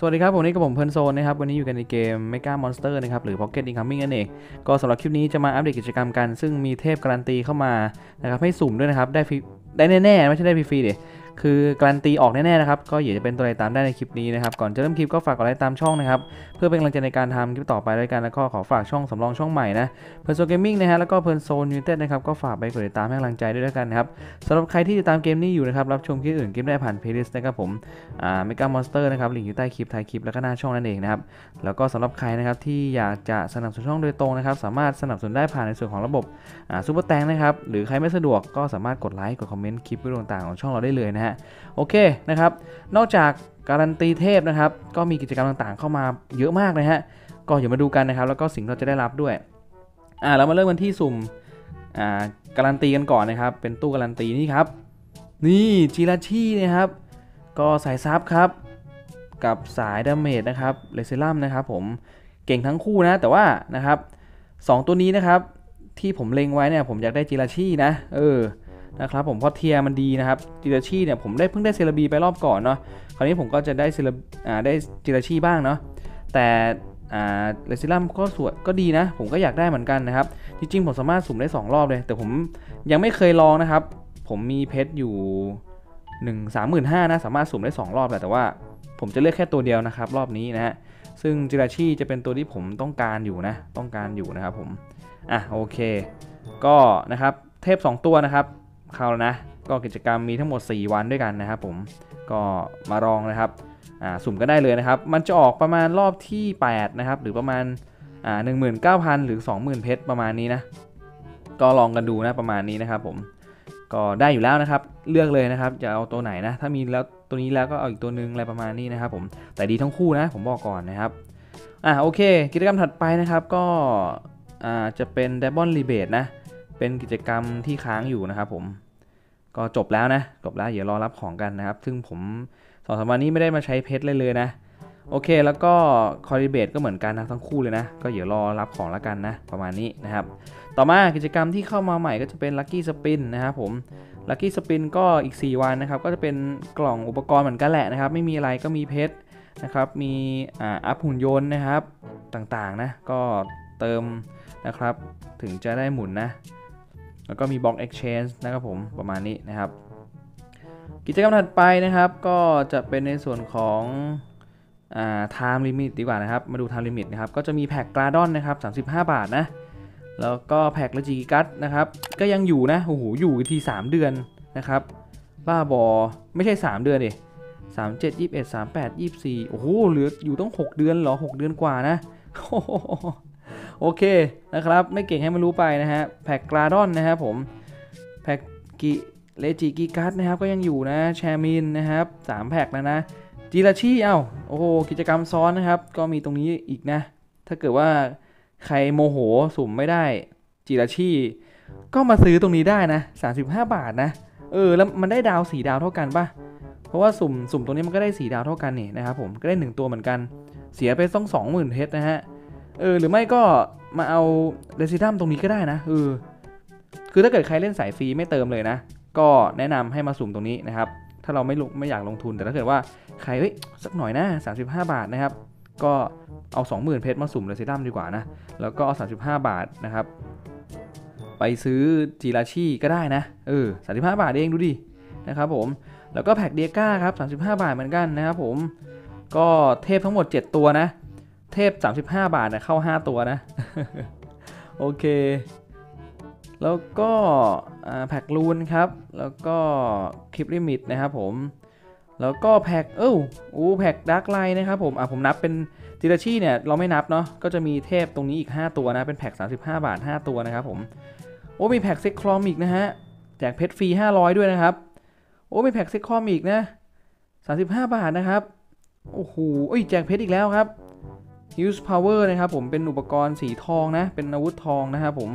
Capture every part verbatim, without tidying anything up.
สวัสดีครับผมนี่กับผมเพลินโซนนะครับวันนี้อยู่กันในเกม Mega Monster นะครับหรือ Pocket Incoming นั่นเองก็สำหรับคลิปนี้จะมาอัปเดตกิจกรรมกันซึ่งมีเทพการันตีเข้ามานะครับให้สุ่มด้วยนะครับได้ได้แน่ๆไม่ใช่ได้ฟรีๆเดี๋ยวคือการันตีออกแน่ๆนะครับก็อย่าจะเป็นตัวอะไรตามได้ในคลิปนี้นะครับก่อนจะเริ่มคลิปก็ฝากกดไลค์ตามช่องนะครับเพื่อเป็นกำลังใจในการทำคลิปต่อไปด้วยกันแล้วก็ขอฝากช่องสำรองช่องใหม่นะเพลินโซนเกมมิ่งนะฮะแล้วก็เพลินโซนยูนิเต็ดนะครับก็ฝากไปกดติดตามให้กำลังใจด้วยแล้วกันนะครับสำหรับใครที่ติดตามเกมนี้อยู่นะครับรับชมคลิปอื่นเกมได้ผ่านเพลย์ลิสต์นะครับผมอ่า Mega Monster นะครับลิงก์อยู่ใต้คลิปท้ายคลิปแล้วก็หน้าช่องนั่นเองนะครับแล้วก็สำหรับใครนะครับที่อยากจะสนับสนุนช่องโดยตรงนะครับสามารถสนับสนุนได้ผ่านในส่วนของระบบอ่าซุปเปอร์แตงนะครับหรือใครไม่สะดวกก็สามารถกดไลค์กดคอมเมนต์คลิปวิดีโอต่างๆของช่องเราได้เลยนะฮะโอเคนะครับนอกจากการันตีเทพนะครับก็มีกิจกรรมต่างๆเข้ามาเยอะมากนะฮะก็เดี๋ยวมาดูกันนะครับแล้วก็สิ่งเราจะได้รับด้วยอ่าเรามาเริ่มกันที่สุ่มอ่าการันตีกันก่อนนะครับเป็นตู้การันตีนี่ครับนี่จิราชีนะครับก็สายซับครับกับสายดาเมจนะครับเลเซรั่มนะครับผมเก่งทั้งคู่นะแต่ว่านะครับสองตัวนี้นะครับที่ผมเล็งไว้เนี่ยผมอยากได้จิราชีนะเออนะครับผมเพราะเทียมันดีนะครับจิราชีเนี่ยผมได้เพิ่งได้เซราบีไปรอบก่อนเนาะคราวนี้ผมก็จะได้เซราอ่าได้จิราชีบ้างเนาะแต่อ่าเลซิลัมก็สวยก็ดีนะผมก็อยากได้เหมือนกันนะครับจริงๆผมสามารถสุ่มได้สองรอบเลยแต่ผมยังไม่เคยลองนะครับผมมีเพชรอยู่หนึ่ง สามหมื่นห้าพันนะสามารถสุ่มได้สองรอบแหละแต่ว่าผมจะเลือกแค่ตัวเดียวนะครับรอบนี้นะฮะซึ่งจิราชีจะเป็นตัวที่ผมต้องการอยู่นะต้องการอยู่นะครับผมอ่ะโอเคก็นะครับเทพสองตัวนะครับเข้าแล้วนะก็กิจกรรมมีทั้งหมดสี่วันด้วยกันนะครับผมก็มาลองนะครับอ่าสุ่มก็ได้เลยนะครับมันจะออกประมาณรอบที่แปดนะครับหรือประมาณอ่า หนึ่งหมื่นเก้าพัน หรือ สองหมื่น เพชรประมาณนี้นะก็ลองกันดูนะประมาณนี้นะครับผมก็ได้อยู่แล้วนะครับเลือกเลยนะครับจะเอาตัวไหนนะถ้ามีแล้วตัวนี้แล้วก็เอาอีกตัวนึงอะไรประมาณนี้นะครับผมแต่ดีทั้งคู่นะผมบอกก่อนนะครับอ่าโอเคกิจกรรมถัดไปนะครับก็อ่าจะเป็น Double Rebate นะเป็นกิจกรรมที่ค้างอยู่นะครับผมก็จบแล้วนะจบแล้วเดี๋ยวรอรับของกันนะครับซึ่งผมสองสามวันนี้ไม่ได้มาใช้เพชรเลยเลยนะโอเคแล้วก็คอริเบตก็เหมือนกันนะทั้งคู่เลยนะก็เดี๋ยวรอรับของแล้วกันนะประมาณนี้นะครับต่อมากิจกรรมที่เข้ามาใหม่ก็จะเป็นลัคกี้สปินนะครับผมลัคกี้สปินก็อีกสี่วันนะครับก็จะเป็นกล่องอุปกรณ์เหมือนกันแหละนะครับไม่มีอะไรก็มีเพชรนะครับมีอ่าอัพหุ่นยนต์นะครับต่างๆนะก็เติมนะครับถึงจะได้หมุนนะแล้วก็มีบล็อก Exchange นะครับผมประมาณนี้นะครับกิจกรรมถัดไปนะครับก็จะเป็นในส่วนของอ่า Time Limit ดีกว่านะครับมาดู Time Limit นะครับก็จะมีแพ็กกราดอนนะครับสามสิบห้าบาทนะแล้วก็แพ็กละจิกัสนะครับก็ยังอยู่นะโอ้โหอยู่อีกทีสามเดือนนะครับบ้าบอไม่ใช่สามเดือนดิสามสิบเจ็ด ยี่สิบเอ็ด สามสิบแปด ยี่สิบสี่โอ้โหเหลืออยู่ต้องหกเดือนเหรอหกเดือนกว่านะโอเคนะครับไม่เก่งให้มันรู้ไปนะฮะแพ็กกราดอนนะครับผมแพ็กกิเลจิกิกัสนะครับก็ยังอยู่นะแชมินนะครับสามแพ็กแล้วนะจิราชีเอา้าโอ้โหกิจกรรมซ้อนนะครับก็มีตรงนี้อีกนะถ้าเกิดว่าใครโมโหสุ่มไม่ได้จิราชีก็มาซื้อตรงนี้ได้นะสามสิบห้าบาทนะเออแล้วมันได้ดาวสี่ดาวเท่ากันปะเพราะว่าสุ่มสุ่มตรงนี้มันก็ได้สี่ดาวเท่ากันนี่นะครับผมก็ได้หนึ่งตัวเหมือนกันเสียไปต้อง สองหมื่น เพชรนะฮะเออหรือไม่ก็มาเอาเรซิดัมตรงนี้ก็ได้นะเออคือถ้าเกิดใครเล่นสายฟรีไม่เติมเลยนะก็แนะนำให้มาสุ่มตรงนี้นะครับถ้าเราไม่ลุกไม่อยากลงทุนแต่ถ้าเกิดว่าใครเฮ้ยสักหน่อยนะสามสิบห้าบาทนะครับก็เอา สองหมื่น เพชรมาสุ่มเรซิดัมดีกว่านะแล้วก็เอาสามสิบห้าบาทนะครับไปซื้อจิราชีก็ได้นะเออสามสิบห้าบาทเองดูดินะครับผมแล้วก็แพ็กเดก้าครับสามสิบห้าบาทเหมือนกันนะครับผมก็เทพทั้งหมดเจ็ดตัวนะเทพสามสิบห้าบาทนะเข้าห้าตัวนะโอเคแล้วก็แพ็กลูนครับแล้วก็คลิปลิมิตนะครับผมแล้วก็แพ็กเอ้าอู้แพ็กดาร์กไลน์นะครับผมอ่ะผมนับเป็นจิราชีเนี่ยเราไม่นับเนาะก็จะมีเทพตรงนี้อีกห้าตัวนะเป็นแพ็กสามสิบห้าบาทห้าตัวนะครับผมโอ้มีแพ็กเซ็กคลอมอีกนะฮะแจกเพชรฟรีห้าร้อยด้วยนะครับโอ้มีแพ็กเซ็กคลอมอีกนะสามสิบห้าบาทนะครับโอ้โหเอ้ยแจกเพชรอีกแล้วครับUse Power นะครับผมเป็นอุปกรณ์สีทองนะเป็นอาวุธทองนะครับผม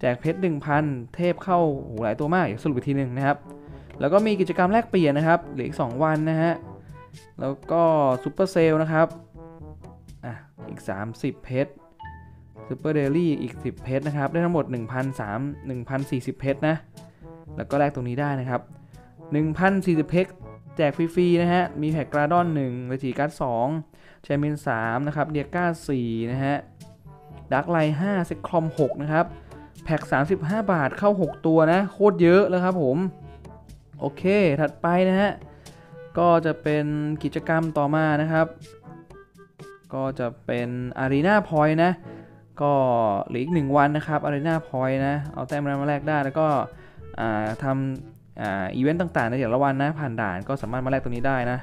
แจกเพชร หนึ่งพัน เทพเข้าหูหลายตัวมากสรุปอีกทีหนึ่งนะครับแล้วก็มีกิจกรรมแลกเปลี่ยนนะครับเหลืออีกสองวันนะฮะแล้วก็ซุปเปอร์เซลนะครับอ่ะอีกสามสิบเพชรซุปเปอร์เดลี่อีกสิบเพชรนะครับได้ทั้งหมด หนึ่งพันสามร้อย หนึ่งพันสี่สิบเพชรนะแล้วก็แลกตรงนี้ได้นะครับ หนึ่งพันสี่สิบเพชรแจ แจกฟรีๆนะฮะมีแพ็กกราดอนหนึ่งเลจิการ์ดสองแชมเปี้ยนสามนะครับเดียก้าสี่นะฮะดักไลน์ห้าเซ็กคอมหกนะครับแพ็กสามสิบห้าบาทเข้าหกตัวนะโคตรเยอะแล้วครับผมโอเคถัดไปนะฮะก็จะเป็นกิจกรรมต่อมานะครับก็จะเป็น Arena Point นะก็เหลืออีกหนึ่งวันนะครับ Arena Point นะเอาแต้มมาแลกได้แล้วก็ทำ อ, อีเวนต์ต่างๆในแต่ละวันนะผ่านด่านก็สามารถมาแลกตรงนี้ได้นะ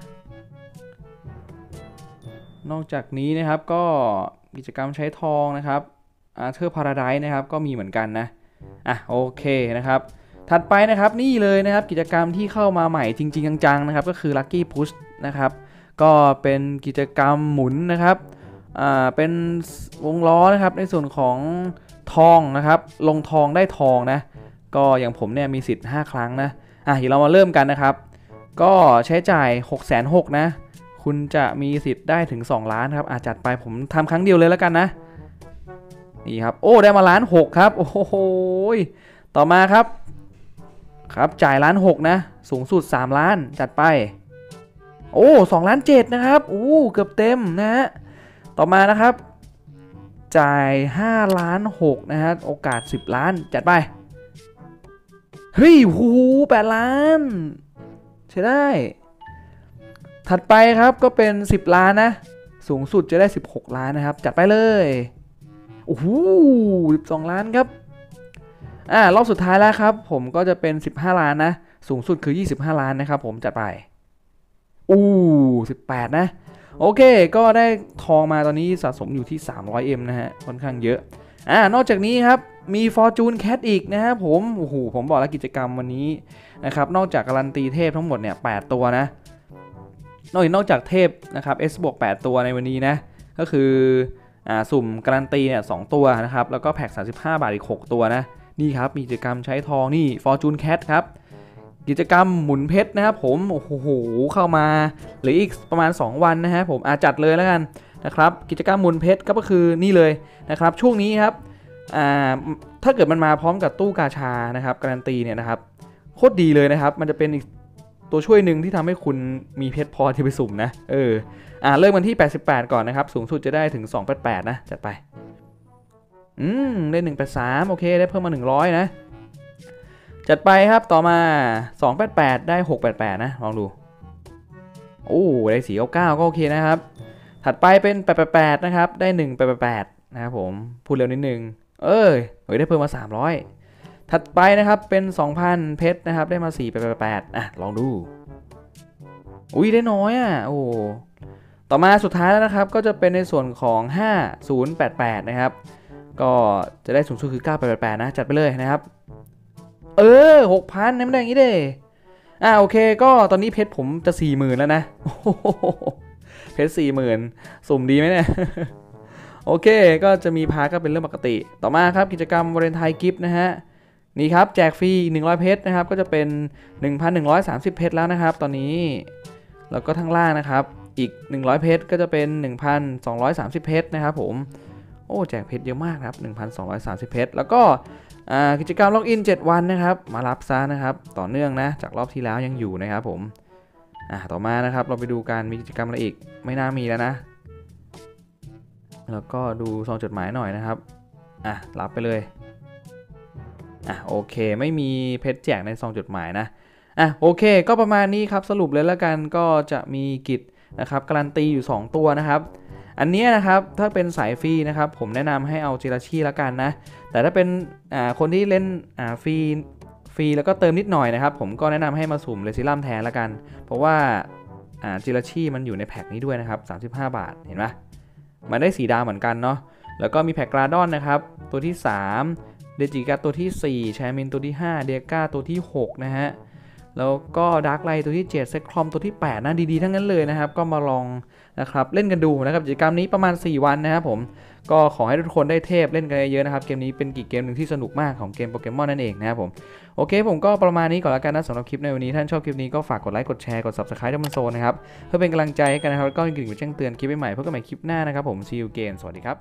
นอกจากนี้นะครับก็กิจกรรมใช้ทองนะครับอาร์เธอร์พาราไดซ์นะครับก็มีเหมือนกันนะอ่ะโอเคนะครับถัดไปนะครับนี่เลยนะครับกิจกรรมที่เข้ามาใหม่จริงๆจังๆนะครับก็คือลัคกี้พุชนะครับก็เป็นกิจกรรมหมุนนะครับอ่าเป็นวงล้อนะครับในส่วนของทองนะครับลงทองได้ทองนะก็อย่างผมเนี่ยมีสิทธิ์ห้าครั้งนะอ่ะเดี๋ยวเรามาเริ่มกันนะครับก็ใช้จ่าย หกแสนหกหมื่น นะคุณจะมีสิทธิ์ได้ถึงสองล้านครับอ่ะจัดไปผมทำครั้งเดียวเลยแล้วกันนะนี่ครับโอ้ได้มาล้านหกครับโอ้โหต่อมาครับครับจ่ายล้านหกนะสูงสุดสามล้านจัดไปโอ้สองล้านเจ็ดนะครับอู้เกือบเต็มนะฮะต่อมานะครับจ่ายห้าล้านหกนะฮะโอกาสสิบล้านจัดไปเฮ้ยหูแปดล้านใช่ได้ถัดไปครับก็เป็นสิบล้านนะสูงสุดจะได้สิบหกล้านนะครับจัดไปเลยโอ้โหสิบสองล้านครับอ่ารอบสุดท้ายแล้วครับผมก็จะเป็นสิบห้าล้านนะสูงสุดคือยี่สิบห้าล้านนะครับผมจัดไปอู้สิบแปดนะโอเคก็ได้ทองมาตอนนี้สะสมอยู่ที่ สามร้อยเอ็ม นะฮะค่อนข้างเยอะอ่านอกจากนี้ครับมี Fortune Cat อีกนะครับผมโอ้โหผมบอกแล้วกิจกรรมวันนี้นะครับนอกจากการันตีเทพทั้งหมดเนี่ยแปดตัวนะนอกนอกจากเทพนะครับ S บวกแปดตัวในวันนี้นะก็คือสุ่มการันตีเนี่ยสองตัวนะครับแล้วก็แพ็กสามสิบห้าบาทอีกหกตัวนะนี่ครับมีกิจกรรมใช้ทองนี่ Fortune Cat ครับกิจกรรมหมุนเพชรนะครับผมโอ้โหเข้ามาหรืออีกประมาณสองวันนะฮะผมอาจัดเลยแล้วกันนะครับกิจกรรมหมุนเพชรก็คือนี่เลยนะครับช่วงนี้ครับถ้าเกิดมันมาพร้อมกับตู้กาชานะครับการันตีเนี่ยนะครับโคตรดีเลยนะครับมันจะเป็นอีกตัวช่วยหนึ่งที่ทำให้คุณมีเพชรพอที่ไปสุ่มนะเอออ่าเริ่มกันที่แปดสิบแปดก่อนนะครับสูงสุดจะได้ถึงสองร้อยแปดสิบแปดนะจัดไปอืมได้หนึ่งร้อยแปดสิบสามโอเคได้เพิ่มมาหนึ่งร้อยนะจัดไปครับต่อมาสองร้อยแปดสิบแปดได้หกร้อยแปดสิบแปดนะลองดูโอ้ได้สี่ร้อยเก้าสิบเก้าก็โอเคนะครับถัดไปเป็นแปดร้อยแปดสิบแปดนะครับได้หนึ่งร้อยแปดสิบแปดนะครับผมพูดเร็วนิดนึงเอ้ยเฮ้ยได้เพิ่มมาสามร้อยถัดไปนะครับเป็น สองพัน เพชรนะครับได้มาสี่ร้อยแปดสิบแปดอ่ะลองดูอุ้ยได้น้อยอ่ะโอ้ต่อมาสุดท้ายแล้วนะครับก็จะเป็นในส่วนของห้าพันแปดสิบแปดนะครับก็จะได้สูงสุดคือเก้าร้อยแปดสิบแปดนะจัดไปเลยนะครับเออ หกพัน นี่มันได้อย่างนี้เด้อ่ะโอเคก็ตอนนี้เพชรผมจะ สี่หมื่น แล้วนะเพชร สี่หมื่น สุ่มดีไหมเนี่ยโอเคก็จะมีพาร์ทก็เป็นเรื่องปกติต่อมาครับกิจกรรมวาเลนไทน์กิฟต์นะฮะนี่ครับแจกฟรีหนึ่งร้อยเพชรนะครับก็จะเป็น หนึ่งพันหนึ่งร้อยสามสิบ เพชรแล้วนะครับตอนนี้แล้วก็ทางล่างนะครับอีกหนึ่งร้อยเพชรก็จะเป็น หนึ่งพันสองร้อยสามสิบ เพชรนะครับผมโอ้แจกเพชรเยอะมากครับ หนึ่งพันสองร้อยสามสิบ เพชรแล้วก็กิจกรรมล็อกอินเจ็ดวันนะครับมารับซะนะครับต่อเนื่องนะจากรอบที่แล้วยังอยู่นะครับผมอ่ะต่อมานะครับเราไปดูการมีกิจกรรมอะไรอีกไม่น่ามีแล้วนะแล้วก็ดูซองจดหมายหน่อยนะครับอ่ะรับไปเลยอ่ะโอเคไม่มีเพชรแจกในซองจดหมายนะอ่ะโอเคก็ประมาณนี้ครับสรุปเลยแล้วกันก็จะมีกิจนะครับการันตีอยู่สองตัวนะครับอันนี้นะครับถ้าเป็นสายฟรีนะครับผมแนะนำให้เอาจิราชีแล้วกันนะแต่ถ้าเป็นอ่าคนที่เล่นอ่าฟรีฟรีแล้วก็เติมนิดหน่อยนะครับผมก็แนะนำให้มาสุ่มเลซิลัมแทนแล้วกันเพราะว่าอ่าจิราชีมันอยู่ในแพ็กนี้ด้วยนะครับสามสิบห้าบาทเห็นไหมมันได้สีดาวเหมือนกันเนาะแล้วก็มีแพ็กกราดอนนะครับตัวที่สามเดจิกาตัวที่สี่แชมินตัวที่ห้าเดียก้าตัวที่หกนะฮะแล้วก็ดาร์กไลท์ตัวที่เจ็ดเซคคอมตัวที่แปดนะดีๆทั้งนั้นเลยนะครับก็มาลองนะครับเล่นกันดูนะครับกิจกรรมนี้ประมาณสี่วันนะครับผมก็ขอให้ทุกคนได้เทพเล่นกันเยอะนะครับเกมนี้เป็นกี่เกมหนึ่งที่สนุกมากของเกมโปเกมอนนั่นเองนะครับผมโอเคผมก็ประมาณนี้ก่อนละกันนะสำหรับคลิปในวันนี้ท่านชอบคลิปนี้ก็ฝากกดไลค์กดแชร์กด Subscribe ด้วยมันโซนนะครับเพื่อเป็นกำลังใจให้กันนะครับแล้วก็กดกระดิ่งมาแจ้งเตือนคลิปใหม่ๆพบกันใหม่คลิปหน้านะครับผมซีอูเกนสวัสดีครับ